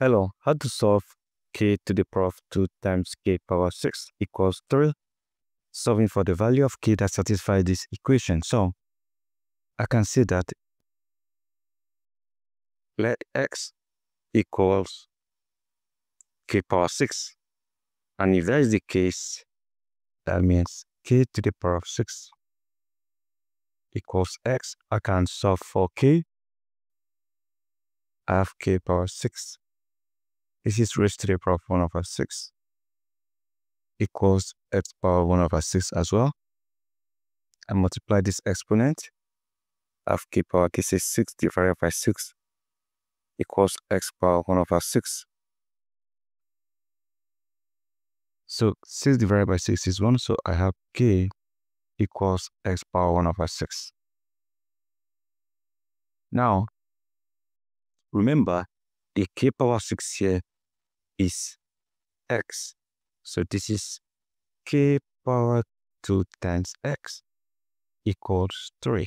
Hello, how to solve k to the power of 2 times k power 6 equals 3? Solving for the value of k that satisfies this equation. So, I can say that let x equals k power 6. And if that is the case, that means k to the power of 6 equals x. I can solve for k. I have k power 6. This is raised to the power of 1 over 6 equals x power 1 over 6 as well. I multiply this exponent. I have k power, this is 6 divided by 6 equals x power 1 over 6. So 6 divided by 6 is 1, so I have k equals x power 1 over 6. Now, remember, the k power 6 here is x. So this is k power 2 times x equals 3.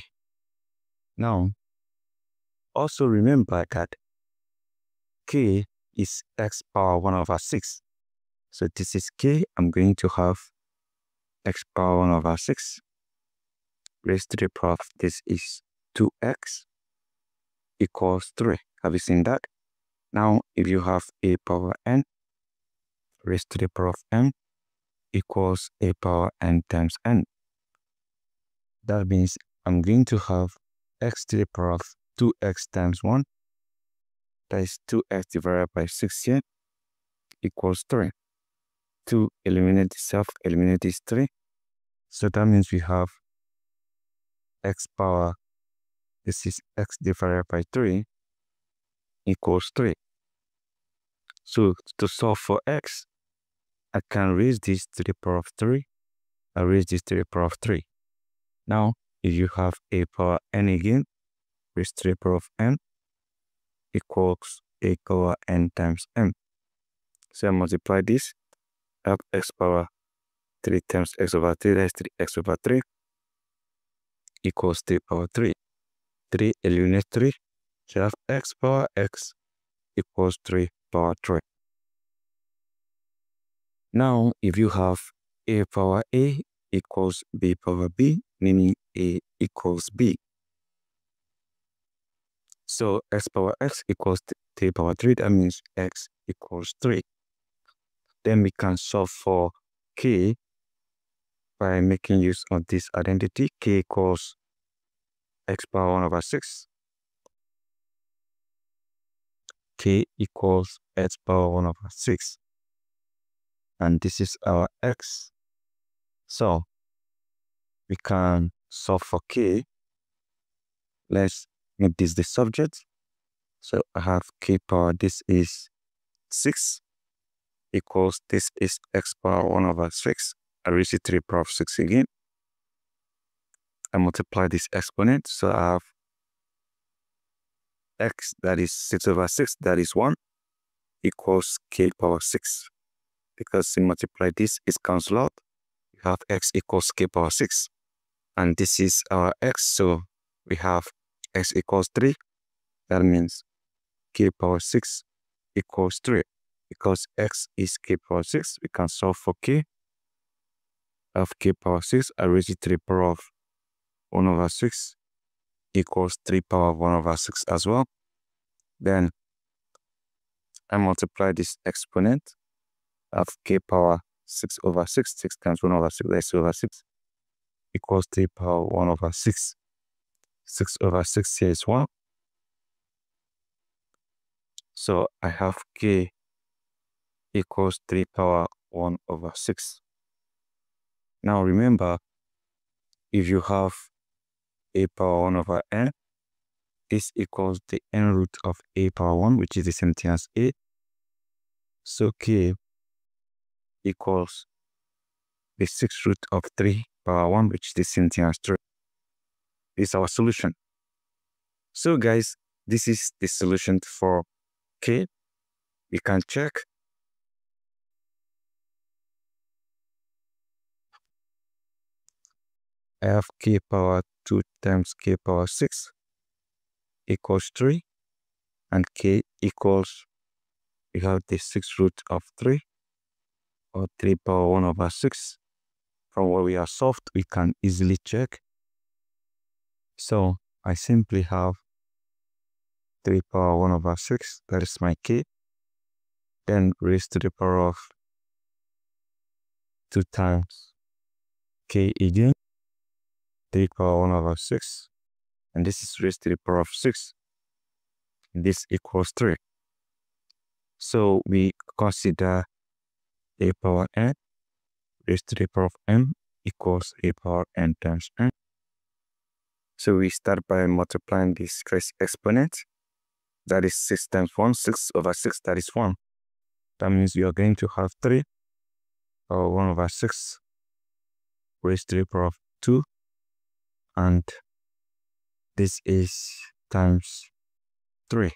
Now, also remember that k is x power 1 over 6. So this is k. I'm going to have x power 1 over 6 raised to the power of this is 2x equals 3. Have you seen that? Now, if you have a power n raised to the power of m equals a power n times n, that means I'm going to have x to the power of 2x times 1, that is 2x divided by 6 here, equals 3. 2 eliminate itself, eliminate is 3. So that means we have x power, this is x divided by 3, equals 3. So to solve for x, I can raise this to the power of 3. I raise this to the power of 3. Now, if you have a power n again, raise to the power of n equals a power n times m. So I multiply this. I have x power 3 times x over 3, that is 3x over 3 equals 3 power 3. 3 eliminates 3. So I have x power x equals 3 power 3. Now, if you have a power a equals b power b, meaning a equals b. So x power x equals 3 power 3, that means x equals 3. Then we can solve for k by making use of this identity. K equals x power 1 over 6. K equals x power 1 over 6. And this is our x. So we can solve for k. Let's make this the subject. So I have k power, this is 6, equals this is x power 1 over 6. I raise it to the power of 6 again. I multiply this exponent. So I have x, that is 6 over 6, that is 1, equals k power 6. Because you multiply this, it cancels out. You have x equals k power 6. And this is our x, so we have x equals 3. That means k power 6 equals 3. Because x is k power 6, we can solve for k. I have k power 6, I raise it to the power of 1 over 6. Equals 3 power 1 over 6 as well. Then I multiply this exponent of k power 6 over 6. 6 times 1 over 6, that is 2 over 6, equals 3 power 1 over 6. 6 over 6 here is 1. So I have k equals 3 power 1 over 6. Now remember, if you have a power 1 over n, this equals the n root of a power 1, which is the same thing as a. So k equals the 6th root of 3 power 1, which is the same thing as 3. This is our solution. So guys, this is the solution for k. We can check. I have k power 2 times k power 6 equals 3, and k equals we have the 6 root of 3, or 3 power 1 over 6. From what we are solved, we can easily check. So I simply have 3 power 1 over 6, that is my k, then raised to the power of 2 times k again, 3 power 1 over 6, and this is raised to the power of 6. This equals 3. So we consider a power n raised to the power of m equals a power n times n. So we start by multiplying this stress exponent. That is 6 times 1, 6 over 6, that is 1. That means you are going to have 3 power 1 over 6 raised to the power of 2. And this is times 3,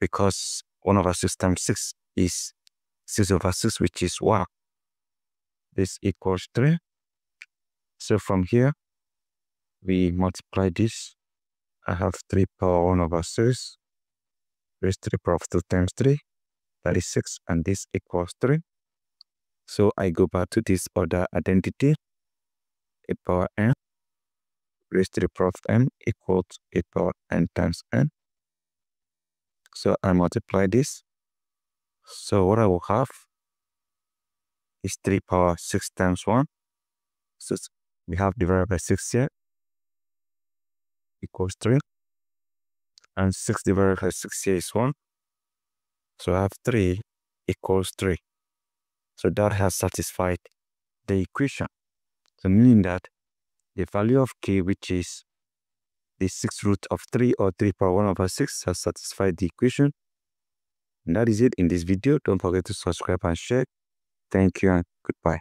because 1 over 6 times 6 is 6 over 6, which is 1. This equals 3. So from here, we multiply this. I have 3 power 1 over 6 raised to the power of 2 times 3, that is 6, and this equals 3. So I go back to this other identity. A power n raised to the power of m equals a power n times n. So I multiply this. So what I will have is 3 power 6 times 1. So we have divided by 6 here, equals 3. And 6 divided by 6 here is 1. So I have 3 equals 3. So that has satisfied the equation. So meaning that the value of k, which is the 6 root of 3 or 3 power 1 over 6, has satisfied the equation. And that is it in this video. Don't forget to subscribe and share. Thank you and goodbye.